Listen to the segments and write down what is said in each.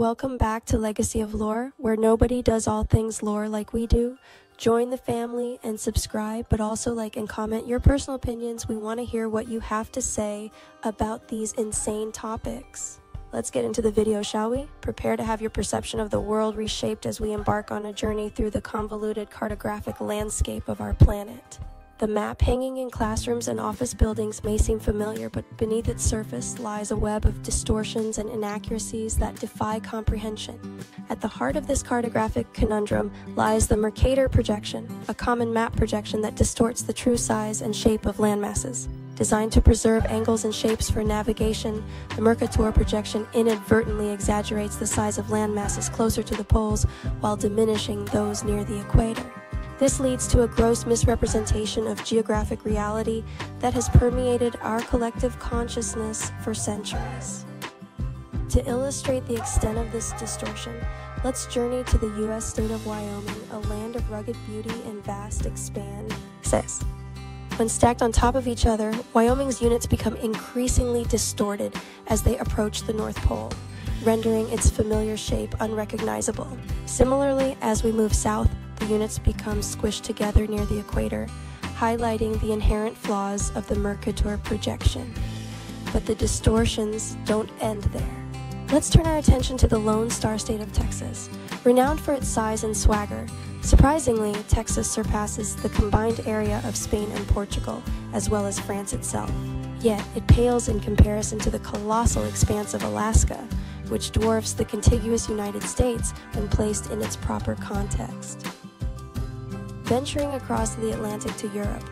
Welcome back to Legacy of Lore, where nobody does all things lore like we do. Join the family and subscribe, but also like and comment your personal opinions. We want to hear what you have to say about these insane topics. Let's get into the video, shall we? Prepare to have your perception of the world reshaped as we embark on a journey through the convoluted cartographic landscape of our planet. The map hanging in classrooms and office buildings may seem familiar, but beneath its surface lies a web of distortions and inaccuracies that defy comprehension. At the heart of this cartographic conundrum lies the Mercator Projection, a common map projection that distorts the true size and shape of landmasses. Designed to preserve angles and shapes for navigation, the Mercator Projection inadvertently exaggerates the size of landmasses closer to the poles while diminishing those near the equator. This leads to a gross misrepresentation of geographic reality that has permeated our collective consciousness for centuries. To illustrate the extent of this distortion, let's journey to the U.S. state of Wyoming, a land of rugged beauty and vast expanses. When stacked on top of each other, Wyoming's units become increasingly distorted as they approach the North Pole, rendering its familiar shape unrecognizable. Similarly, as we move south, the units become squished together near the equator, highlighting the inherent flaws of the Mercator Projection. But the distortions don't end there. Let's turn our attention to the lone star state of Texas. Renowned for its size and swagger, surprisingly, Texas surpasses the combined area of Spain and Portugal, as well as France itself. Yet, it pales in comparison to the colossal expanse of Alaska, which dwarfs the contiguous United States when placed in its proper context. Venturing across the Atlantic to Europe,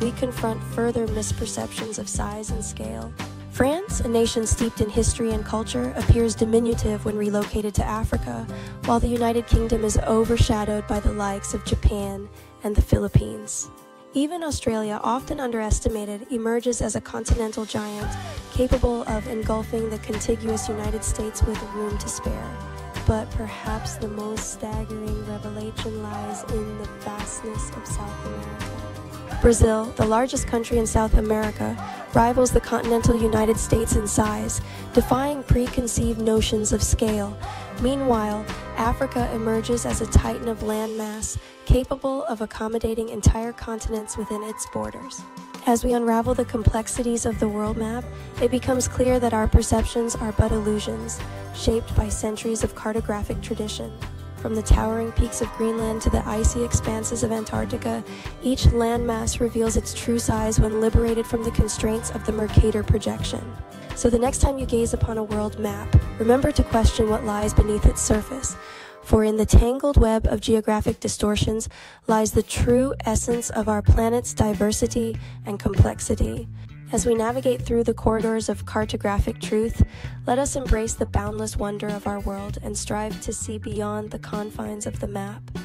we confront further misperceptions of size and scale. France, a nation steeped in history and culture, appears diminutive when relocated to Africa, while the United Kingdom is overshadowed by the likes of Japan and the Philippines. Even Australia, often underestimated, emerges as a continental giant, capable of engulfing the contiguous United States with room to spare. But perhaps the most staggering revelation lies in the vastness of South America. Brazil, the largest country in South America, rivals the continental United States in size, defying preconceived notions of scale. Meanwhile, Africa emerges as a titan of landmass, capable of accommodating entire continents within its borders. As we unravel the complexities of the world map, it becomes clear that our perceptions are but illusions, shaped by centuries of cartographic tradition. From the towering peaks of Greenland to the icy expanses of Antarctica, each landmass reveals its true size when liberated from the constraints of the Mercator Projection. So the next time you gaze upon a world map, remember to question what lies beneath its surface. For in the tangled web of geographic distortions lies the true essence of our planet's diversity and complexity. As we navigate through the corridors of cartographic truth, let us embrace the boundless wonder of our world and strive to see beyond the confines of the map.